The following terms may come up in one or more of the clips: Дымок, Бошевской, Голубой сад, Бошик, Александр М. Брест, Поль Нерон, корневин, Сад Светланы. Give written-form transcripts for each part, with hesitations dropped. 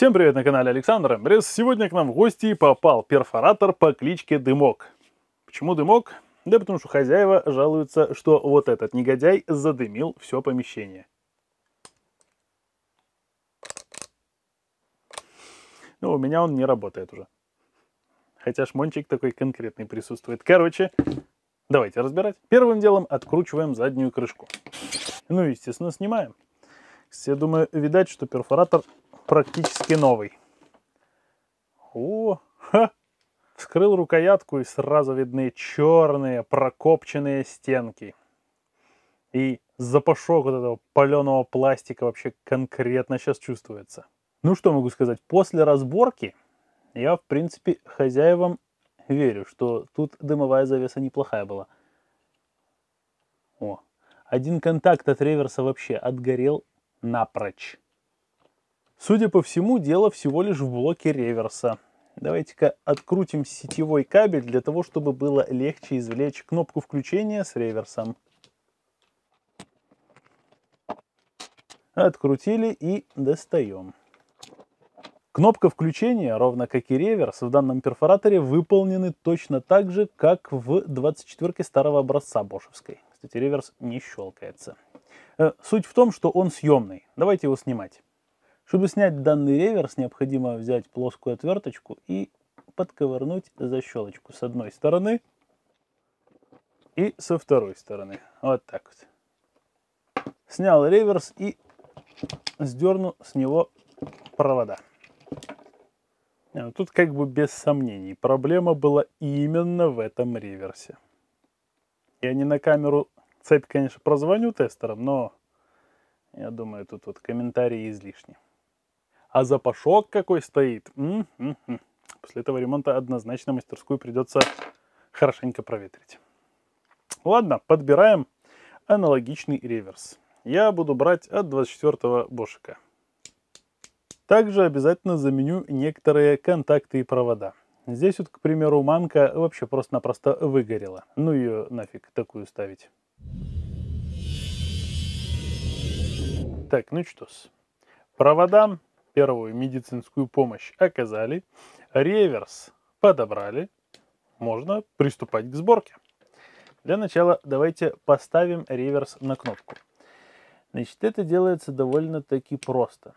Всем привет, на канале Александр М. Брест. Сегодня к нам в гости попал перфоратор по кличке Дымок. Почему Дымок? Да потому что хозяева жалуются, что вот этот негодяй задымил все помещение. Ну, у меня он не работает уже. Хотя шмончик такой конкретный присутствует. Короче, давайте разбирать. Первым делом откручиваем заднюю крышку. Ну, естественно, снимаем. Я думаю, видать, что перфоратор практически новый. О, ха! Вскрыл рукоятку, и сразу видны черные прокопченные стенки. И запашок вот этого паленого пластика вообще конкретно сейчас чувствуется. Ну что могу сказать, после разборки я, в принципе, хозяевам верю, что тут дымовая завеса неплохая была. О, один контакт от реверса вообще отгорел напрочь. Судя по всему, дело всего лишь в блоке реверса. Давайте-ка открутим сетевой кабель для того, чтобы было легче извлечь кнопку включения с реверсом. Открутили и достаем. Кнопка включения, ровно как и реверс, в данном перфораторе выполнены точно так же, как в 24-ке старого образца Бошевской. Кстати, реверс не щелкается. Суть в том, что он съемный. Давайте его снимать. Чтобы снять данный реверс, необходимо взять плоскую отверточку и подковырнуть защелочку с одной стороны и со второй стороны. Вот так вот. Снял реверс и сдерну с него провода. Тут как бы без сомнений проблема была именно в этом реверсе. Я не на камеру цепь, конечно, прозвоню тестером, но я думаю, тут вот комментарии излишни. А запашок какой стоит. После этого ремонта однозначно мастерскую придется хорошенько проветрить. Ладно, подбираем аналогичный реверс. Я буду брать от 24-го Бошика. Также обязательно заменю некоторые контакты и провода. Здесь вот, к примеру, манка вообще просто-напросто выгорела. Ну ее нафиг такую ставить. Так, ну что ж. Проводам первую медицинскую помощь оказали. Реверс подобрали. Можно приступать к сборке. Для начала давайте поставим реверс на кнопку. Значит, это делается довольно-таки просто.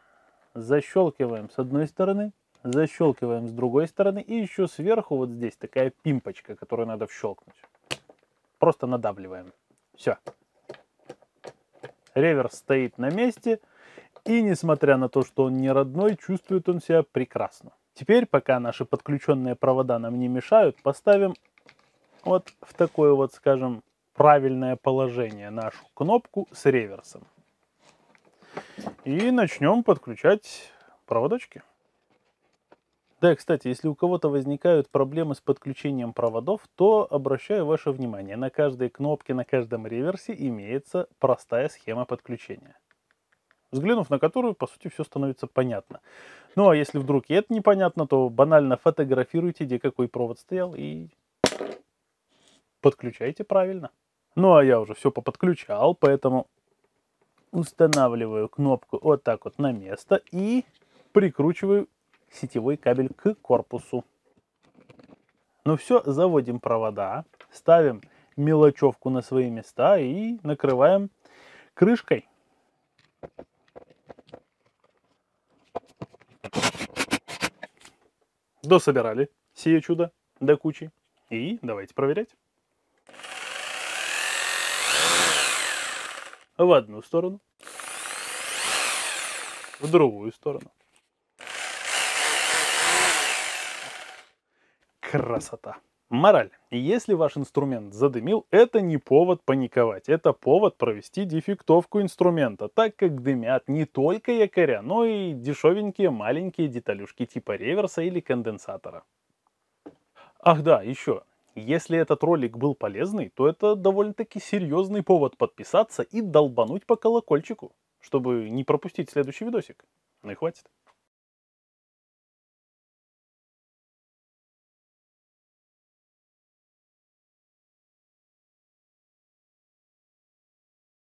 Защелкиваем с одной стороны, защелкиваем с другой стороны, и еще сверху вот здесь такая пимпочка, которую надо вщелкнуть. Просто надавливаем. Все. Реверс стоит на месте, и несмотря на то, что он не родной, чувствует он себя прекрасно. Теперь, пока наши подключенные провода нам не мешают, поставим вот в такое вот, скажем, правильное положение нашу кнопку с реверсом. И начнем подключать проводочки. Да, кстати, если у кого-то возникают проблемы с подключением проводов, то обращаю ваше внимание, на каждой кнопке, на каждом реверсе имеется простая схема подключения, взглянув на которую, по сути, все становится понятно. Ну а если вдруг и это непонятно, то банально фотографируйте, где какой провод стоял, и подключайте правильно. Ну а я уже все поподключал, поэтому устанавливаю кнопку вот так вот на место и прикручиваю сетевой кабель к корпусу. Ну все, заводим провода, ставим мелочевку на свои места и накрываем крышкой. Дособирали сие чудо до кучи. И давайте проверять. В одну сторону, в другую сторону. Красота. Мораль. Если ваш инструмент задымил, это не повод паниковать. Это повод провести дефектовку инструмента, так как дымят не только якоря, но и дешевенькие маленькие деталюшки типа реверса или конденсатора. Ах да, еще. Если этот ролик был полезный, то это довольно-таки серьезный повод подписаться и долбануть по колокольчику, чтобы не пропустить следующий видосик. Ну и хватит.